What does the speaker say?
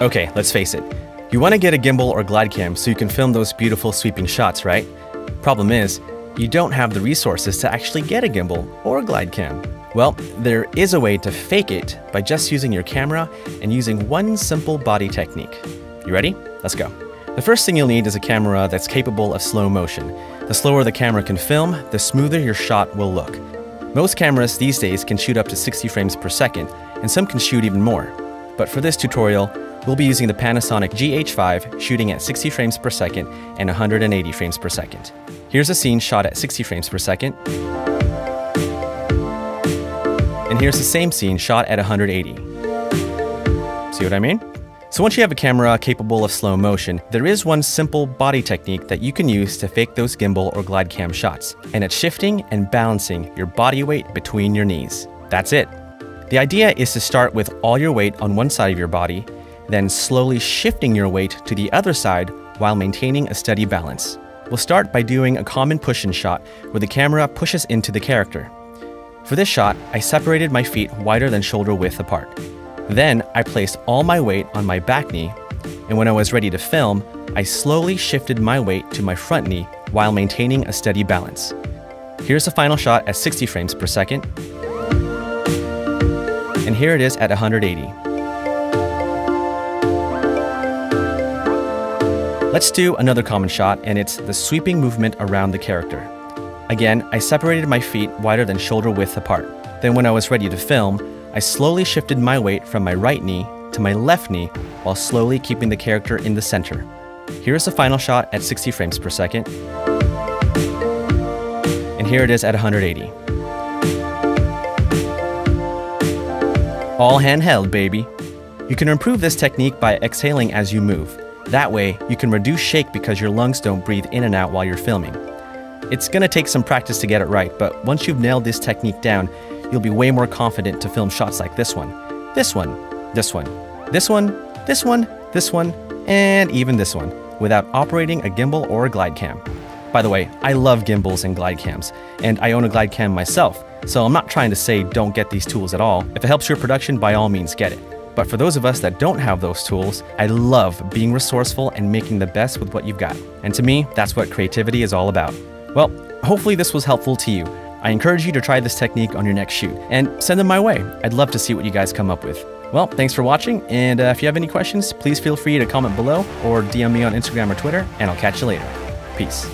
Okay, let's face it. You want to get a gimbal or glidecam so you can film those beautiful sweeping shots, right? Problem is, you don't have the resources to actually get a gimbal or a glidecam. Well, there is a way to fake it by just using your camera and using one simple body technique. You ready? Let's go. The first thing you'll need is a camera that's capable of slow motion. The slower the camera can film, the smoother your shot will look. Most cameras these days can shoot up to 60 frames per second, and some can shoot even more. But for this tutorial, we'll be using the Panasonic GH5 shooting at 60 frames per second and 180 frames per second. Here's a scene shot at 60 frames per second. And here's the same scene shot at 180. See what I mean? So once you have a camera capable of slow motion, there is one simple body technique that you can use to fake those gimbal or glidecam shots, and it's shifting and balancing your body weight between your knees. That's it. The idea is to start with all your weight on one side of your body, then slowly shifting your weight to the other side while maintaining a steady balance. We'll start by doing a common push-in shot where the camera pushes into the character. For this shot, I separated my feet wider than shoulder width apart. Then I placed all my weight on my back knee, and when I was ready to film, I slowly shifted my weight to my front knee while maintaining a steady balance. Here's the final shot at 60 frames per second, and here it is at 180. Let's do another common shot, and it's the sweeping movement around the character. Again, I separated my feet wider than shoulder width apart. Then when I was ready to film, I slowly shifted my weight from my right knee to my left knee while slowly keeping the character in the center. Here's the final shot at 60 frames per second. And here it is at 180. All handheld, baby. You can improve this technique by exhaling as you move. That way, you can reduce shake because your lungs don't breathe in and out while you're filming. It's gonna take some practice to get it right, but once you've nailed this technique down, you'll be way more confident to film shots like this one, this one, this one, this one, this one, this one, and even this one, without operating a gimbal or a glidecam. By the way, I love gimbals and glidecams, and I own a glidecam myself, so I'm not trying to say don't get these tools at all. If it helps your production, by all means get it. But for those of us that don't have those tools, I love being resourceful and making the best with what you've got. And to me, that's what creativity is all about. Well, hopefully this was helpful to you. I encourage you to try this technique on your next shoot and send them my way. I'd love to see what you guys come up with. Well, thanks for watching, and if you have any questions, please feel free to comment below or DM me on Instagram or Twitter, and I'll catch you later. Peace.